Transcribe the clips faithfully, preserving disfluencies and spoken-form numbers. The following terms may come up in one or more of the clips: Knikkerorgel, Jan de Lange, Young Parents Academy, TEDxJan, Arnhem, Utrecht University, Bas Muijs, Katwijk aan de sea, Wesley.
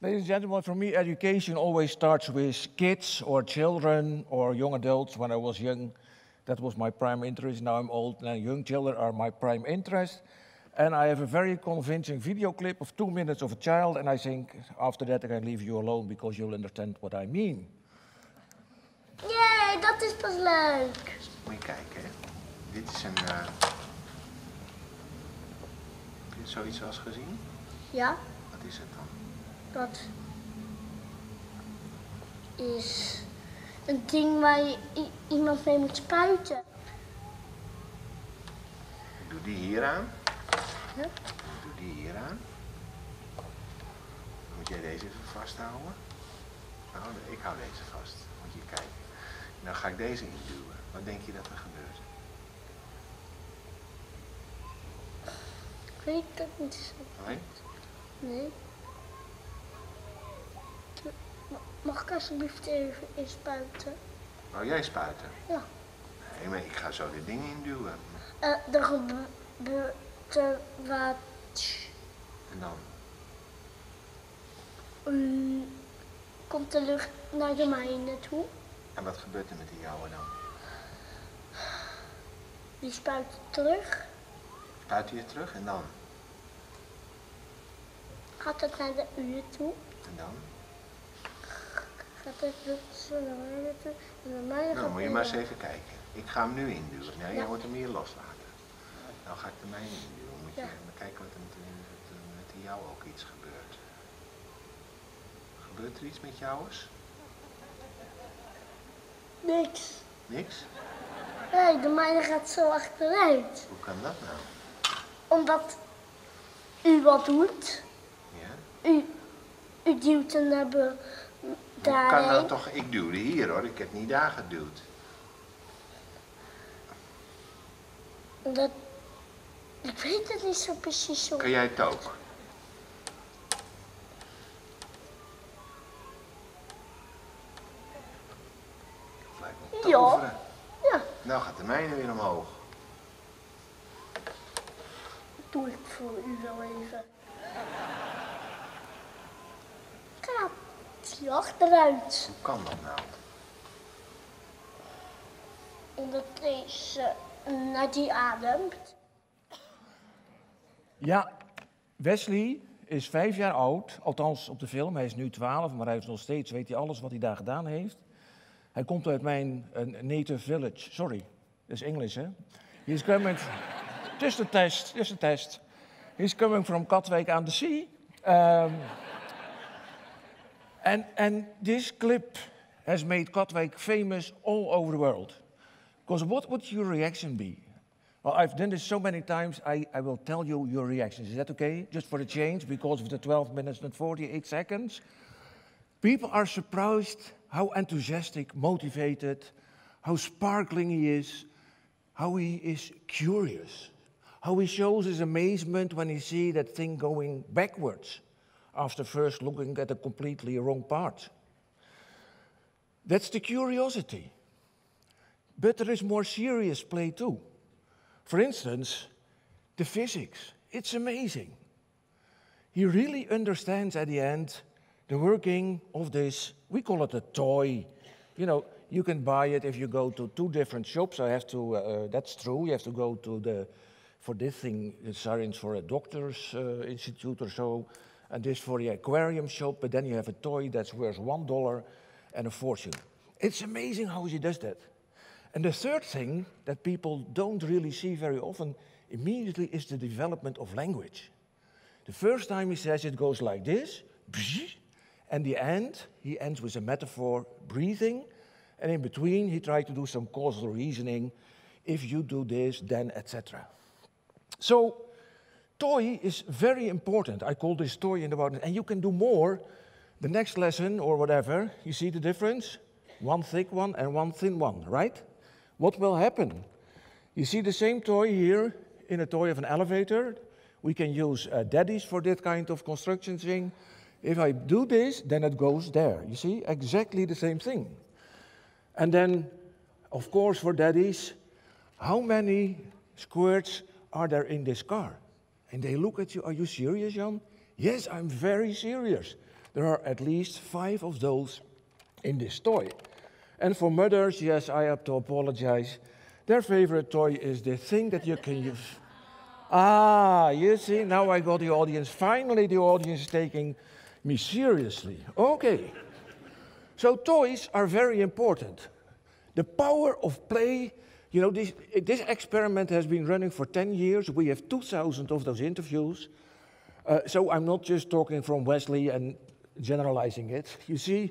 Ladies and gentlemen, for me, education always starts with kids or children or young adults. When I was young, that was my prime interest. Now I'm old, and young children are my prime interest. And I have a very convincing video clip of two minutes of a child, and I think after that I can leave you alone because you'll understand what I mean. Yay, dat is pas leuk. Moet je kijken, hè? Dit is een... Uh... Heb je zoiets als gezien? Ja. Wat is het dan? Dat is een ding waar je iemand mee moet spuiten. Ik doe die hier aan. Ja. Ik doe die hier aan. Moet jij deze even vasthouden? Nou, ik hou deze vast. Moet je kijken. Nou ga ik deze induwen. Wat denk je dat er gebeurt? Ik weet dat niet zo. Nee? Nee. Mag ik alsjeblieft even inspuiten? Wou jij spuiten? Ja. Nee, maar ik ga zo dit ding induwen. Eh, uh, er gebeurt wat. En dan? Um, komt de lucht naar de mijne toe. En wat gebeurt er met die jouwe dan? Die spuit terug. Spuit hier terug en dan? Gaat het naar de uur toe. En dan? Nou, moet je maar eens even kijken. Ik ga hem nu induwen. Nou, jij moet hem hier loslaten. Nou ga ik de mijne induwen. Moet je even kijken wat er met, met, met jou ook iets gebeurt. Gebeurt er iets met jou eens? Niks. Niks? Nee, de mijne gaat zo achteruit. Hoe kan dat nou? Omdat u wat doet. Ja? U, u duwt hem naar boven. Daarheen. Kan dat toch? Ik duwde hier hoor, ik heb niet daar geduwd. Dat... Ik weet het niet zo precies hoor. Kan jij het ook? Het lijkt me toveren. Ja. Ja. Nou gaat de mijne weer omhoog. Dat doe ik voor u wel even. Kaap. Die achteruit. Hoe kan dat nou? Omdat deze naar die ademt. Ja, Wesley is vijf jaar oud. Althans, op de film. Hij is nu twaalf, maar hij is nog steeds, weet hij alles wat hij daar gedaan heeft. Hij komt uit mijn uh, native village. Sorry, dat is Engels, hè? He is coming... Just a test, just a test. He is coming from Katwijk aan de sea. Um... And, and this clip has made Katwijk famous all over the world. Because what would your reaction be? Well, I've done this so many times, I, I will tell you your reaction. Is that okay? Just for the change, because of the twelve minutes and forty-eight seconds. People are surprised how enthusiastic, motivated, how sparkling he is, how he is curious, how he shows his amazement when he sees that thing going backwards. After first looking at a completely wrong part. That's the curiosity. But there is more serious play too. For instance, the physics. It's amazing. He really understands at the end the working of this, we call it a toy. You know, you can buy it if you go to two different shops. I have to, uh, that's true, you have to go to the, for this thing, the science for a doctor's uh, institute or so. And this for the aquarium shop, but then you have a toy that's worth one dollar and a fortune. It's amazing how she does that. And the third thing that people don't really see very often immediately is the development of language. The first time he says it goes like this, and the end, he ends with a metaphor, breathing, and in between he tries to do some causal reasoning, if you do this, then, et cetera. So, toy is very important. I call this toy in the world. And you can do more. The next lesson or whatever, you see the difference? One thick one and one thin one, right? What will happen? You see the same toy here in a toy of an elevator. We can use uh, daddies for that kind of construction thing. If I do this, then it goes there. You see, exactly the same thing. And then, of course, for daddies, how many squirts are there in this car? And they look at you, are you serious, Jan? Yes, I'm very serious. There are at least five of those in this toy. And for mothers, yes, I have to apologize. Their favorite toy is the thing that you can use. Ah, you see, now I got the audience. Finally, the audience is taking me seriously. Okay. So toys are very important. The power of play, you know, this, this experiment has been running for ten years. We have two thousand of those interviews. Uh, so I'm not just talking from Wesley and generalizing it. You see,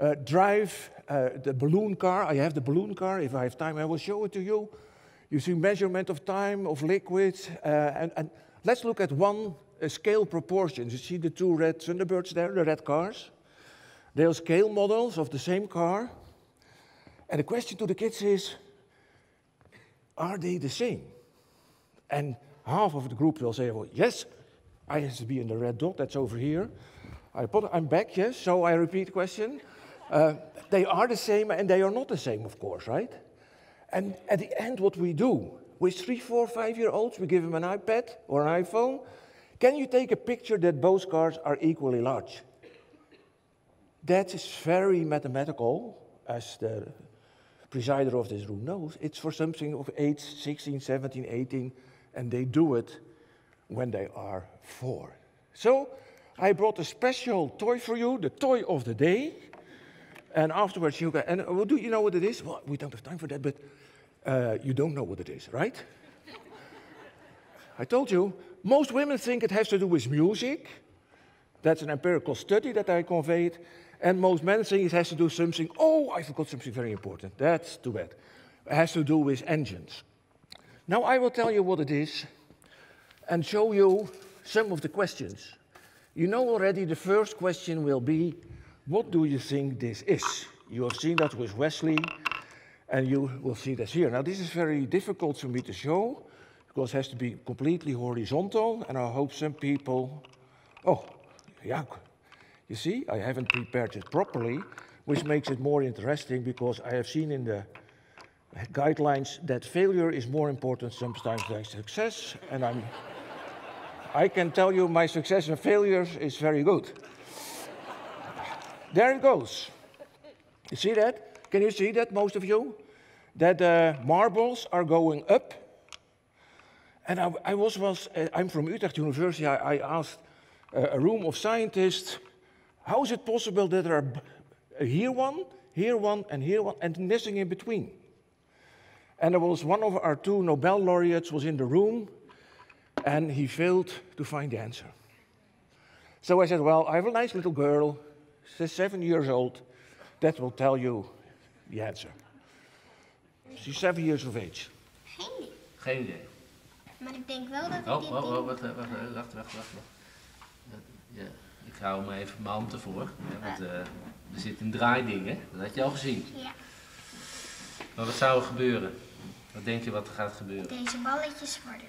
uh, drive uh, the balloon car. I have the balloon car. If I have time, I will show it to you. You see measurement of time, of liquids. Uh, and, and let's look at one uh, scale proportions. You see the two red Thunderbirds there, the red cars. They are scale models of the same car. And the question to the kids is, are they the same? And half of the group will say, well, yes, I have to be in the red dot, that's over here. I put, I'm back, yes, so I repeat the question. Uh, they are the same and they are not the same, of course, right? And at the end, what we do, with three, four, five-year-olds, we give them an iPad or an iPhone. Can you take a picture that both cars are equally large? That is very mathematical, as the presider of this room knows. It's for something of eight, sixteen, seventeen, eighteen, and they do it when they are four. So I brought a special toy for you, the toy of the day. And afterwards, you can, and well, do you know what it is? Well, we don't have time for that, but uh, you don't know what it is, right? I told you, most women think it has to do with music. That's an empirical study that I conveyed. And most men think it has to do something, oh, I forgot something very important. That's too bad. It has to do with engines. Now I will tell you what it is and show you some of the questions. You know already the first question will be, what do you think this is? You have seen that with Wesley, and you will see this here. Now this is very difficult for me to show, because it has to be completely horizontal, and I hope some people, oh, yeah. You see, I haven't prepared it properly, which makes it more interesting because I have seen in the guidelines that failure is more important sometimes than success, and I'm, I can tell you my success and failures is very good. There it goes. You see that? Can you see that, most of you? That the uh, marbles are going up. And I, I was, was uh, I'm from Utrecht University, I, I asked uh, a room of scientists, how is it possible that there are here one, here one, and here one, and nothing in between? And there was one of our two Nobel laureates was in the room, and he failed to find the answer. So I said, well, I have a nice little girl, she's seven years old, that will tell you the answer. She's seven years of age. Geen idee. Geen idee. Maar ik denk wel dat ik oh, dit oh, oh, wacht, wacht, wacht, wacht, wacht. Ja. Ik hou me even mijn hand ervoor, hè, want uh, er zit een draaiding, hè? Dat had je al gezien. Ja. Maar wat zou er gebeuren? Wat denk je wat er gaat gebeuren? Deze balletjes worden,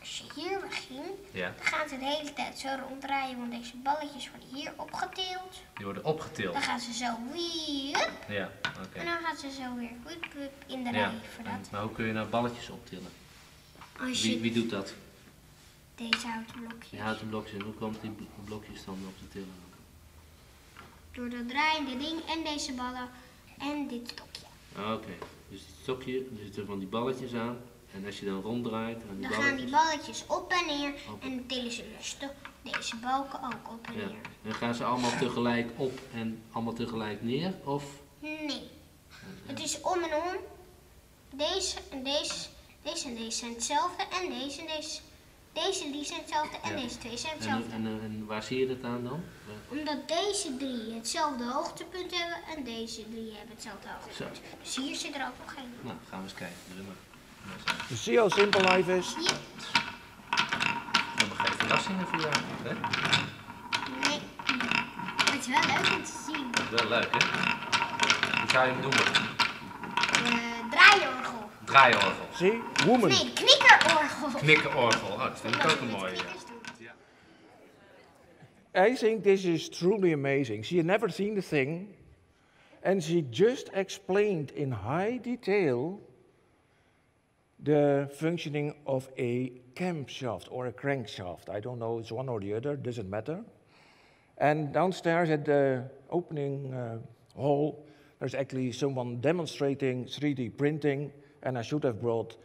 als je hier begint, ja, dan gaan ze de hele tijd zo ronddraaien, want deze balletjes worden hier opgetild. Die worden opgetild? Dan gaan ze zo wiep, ja, okay. En dan gaan ze zo weer wiep, wiep in de rij, ja, voor dat. Maar hoe kun je nou balletjes optillen? Als je... wie, wie doet dat? Deze houten blokjes. Die houten blokjes. En hoe komt die blokjes dan op de tillen? Door dat draaiende ding en deze ballen en dit stokje. Ah, oké. Okay. Dus dit stokje, er zitten van die balletjes aan. En als je dan ronddraait... Die dan balletjes... gaan die balletjes op en neer. Op. En dan tillen ze rustig deze balken ook op en ja, neer. En gaan ze allemaal tegelijk op en allemaal tegelijk neer? Of? Nee. Ja. Het is om en om. Deze en deze, deze en deze zijn hetzelfde. En deze en deze. Deze drie zijn hetzelfde en ja, deze twee zijn hetzelfde. En, en, en waar zie je dat aan dan? Omdat deze drie hetzelfde hoogtepunt hebben en deze drie hebben hetzelfde hoogtepunt. Zo. Dus hier zit er ook nog geen. Nou, gaan we eens kijken. Je ziet hoe simpel life is. Ja. We hebben geen verrassingen voor jou, hè? Nee. Het is wel leuk om te zien. Het is wel leuk, hè? Hoe ga je hem doen? Uh, draaiorgel. Draaiorgel. Zie, woman. Nee, Knikkerorgel. Knikkerorgel, oh, dat vind ik ook een mooie. Yeah. I think this is truly amazing. She had never seen the thing. And she just explained in high detail the functioning of a camshaft or a crankshaft. I don't know, it's one or the other, doesn't matter. And downstairs at the opening uh, hall, there's actually someone demonstrating three D printing, and I should have brought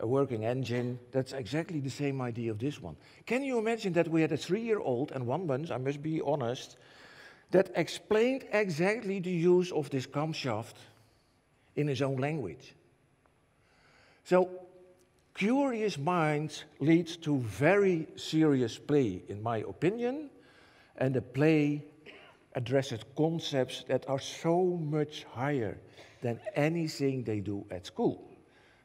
a working engine. That's exactly the same idea of this one. Can you imagine that we had a three-year-old and one bunch, I must be honest, that explained exactly the use of this camshaft in his own language? So curious minds leads to very serious play, in my opinion, and the play addresses concepts that are so much higher than anything they do at school.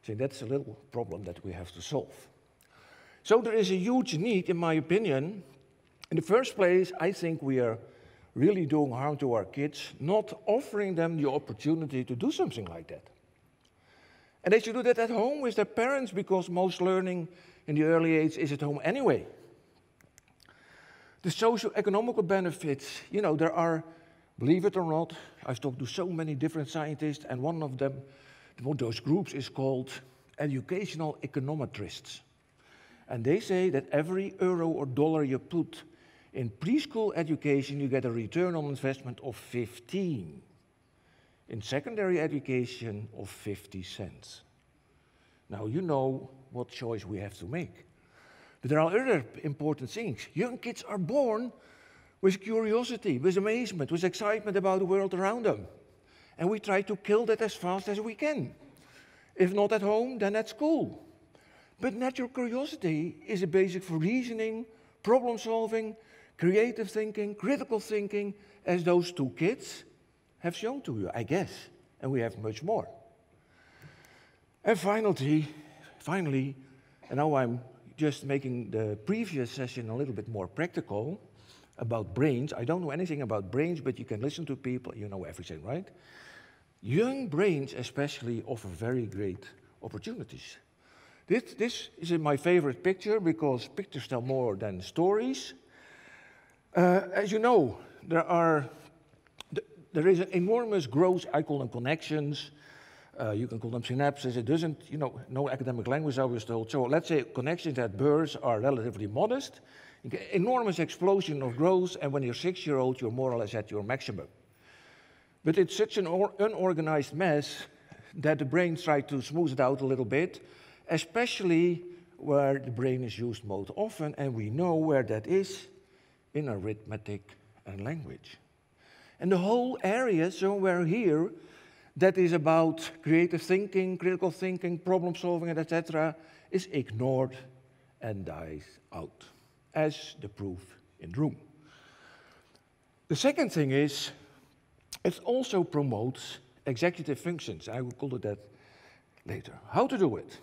So that's a little problem that we have to solve. So there is a huge need, in my opinion. In the first place, I think we are really doing harm to our kids, not offering them the opportunity to do something like that. And they should do that at home with their parents, because most learning in the early age is at home anyway. The socio-economical benefits, you know, there are, believe it or not, I've talked to so many different scientists, and one of them, one of those groups is called educational econometrists. And they say that every euro or dollar you put in preschool education, you get a return on investment of fifteen. In secondary education, of fifty cents. Now you know what choice we have to make. But there are other important things. Young kids are born with curiosity, with amazement, with excitement about the world around them. And we try to kill that as fast as we can. If not at home, then at school. But natural curiosity is a basic for reasoning, problem solving, creative thinking, critical thinking, as those two kids have shown to you, I guess. And we have much more. And finally, finally, and now I'm just making the previous session a little bit more practical about brains. I don't know anything about brains, but you can listen to people, you know everything, right? Young brains especially offer very great opportunities. This, this is my favorite picture, because pictures tell more than stories. Uh, as you know, there are There is an enormous growth. I call them connections. Uh, you can call them synapses. It doesn't, you know, no academic language I was told. So let's say connections at birth are relatively modest. You get enormous explosion of growth, and when you're six-year-old, you're more or less at your maximum. But it's such an unorganized mess that the brain tries to smooth it out a little bit, especially where the brain is used most often, and we know where that is in arithmetic and language. And the whole area somewhere here that is about creative thinking, critical thinking, problem solving, and et cetera, is ignored and dies out, as the proof in the room. The second thing is, it also promotes executive functions. I will call it that later. How to do it?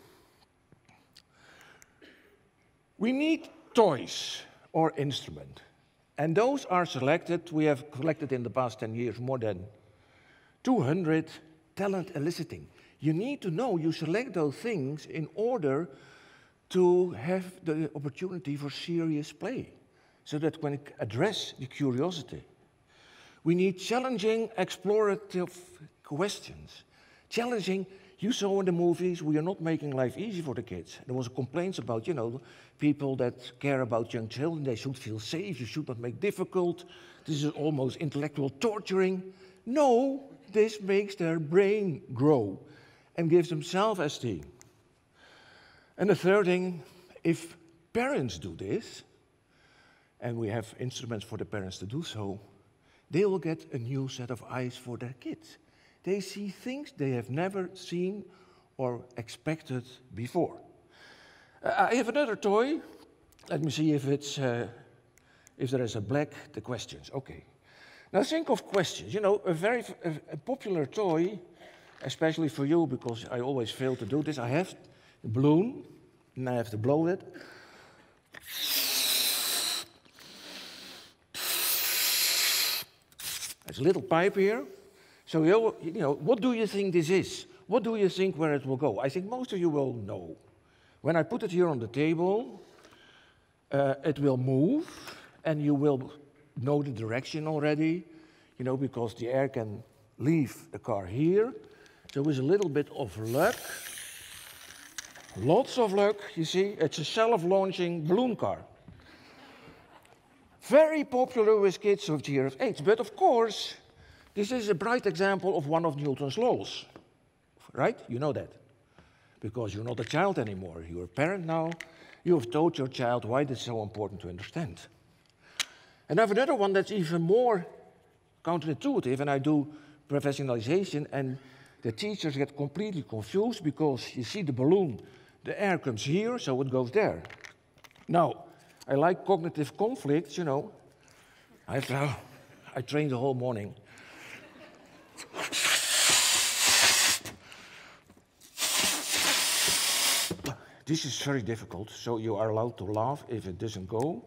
We need toys or instruments. And those are selected. We have collected in the past ten years more than two hundred talent eliciting. You need to know you select those things in order to have the opportunity for serious play, so that when it address the curiosity. We need challenging, explorative questions. Challenging, you saw in the movies, we are not making life easy for the kids. There was complaints about, you know, people that care about young children, they should feel safe, you should not make difficult. This is almost intellectual torturing. No, this makes their brain grow and gives them self-esteem. And the third thing, if parents do this, and we have instruments for the parents to do so, they will get a new set of eyes for their kids. They see things they have never seen or expected before. Uh, I have another toy. Let me see if it's uh, if there is a black. The questions. Okay. Now think of questions. You know, a very a, a popular toy, especially for you, because I always fail to do this. I have the balloon, and I have to blow it. There's a little pipe here. So, you know, what do you think this is? What do you think where it will go? I think most of you will know. When I put it here on the table, uh, it will move, and you will know the direction already, you know, because the air can leave the car here. So with a little bit of luck, lots of luck, you see, it's a self-launching balloon car. Very popular with kids of the year of eight. But of course, this is a bright example of one of Newton's laws. Right? You know that. Because you're not a child anymore. You're a parent now. You have taught your child why it's so important to understand. And I have another one that's even more counterintuitive, and I do professionalization, and the teachers get completely confused because you see the balloon, the air comes here, so it goes there. Now, I like cognitive conflicts, you know. I have to, I trained the whole morning. This is very difficult, so you are allowed to laugh if it doesn't go.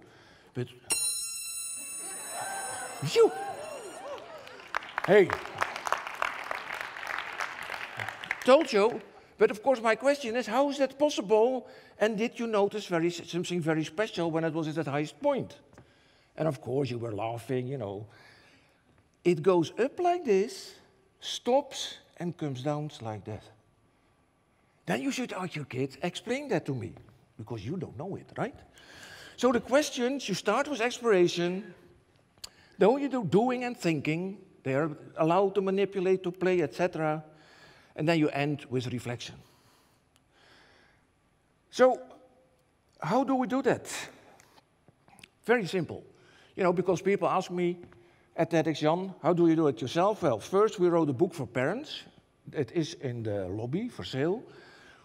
But you, hey, told you. But of course, my question is, how is that possible? And did you notice very, something very special when it was at that highest point? And of course, you were laughing, you know. It goes up like this, stops, and comes down like that. Then you should ask your kid, explain that to me, because you don't know it, right? So the questions, you start with exploration, then you do doing and thinking, they are allowed to manipulate, to play, et cetera, and then you end with reflection. So how do we do that? Very simple, you know, because people ask me at TEDxJan, how do you do it yourself? Well, first we wrote a book for parents. It is in the lobby for sale,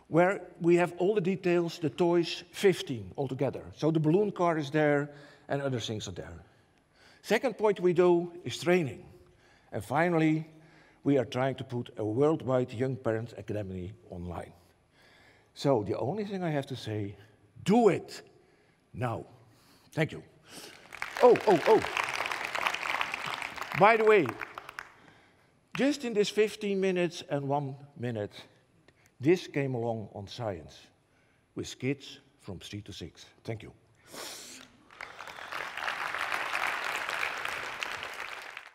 where we have all the details, the toys, fifteen altogether. So the balloon car is there, and other things are there. Second point we do is training. And finally, we are trying to put a worldwide Young Parents Academy online. So the only thing I have to say, do it now. Thank you. Oh, oh, oh. By the way, just in this fifteen minutes and one minute, this came along on science with kids from three to six. Thank you.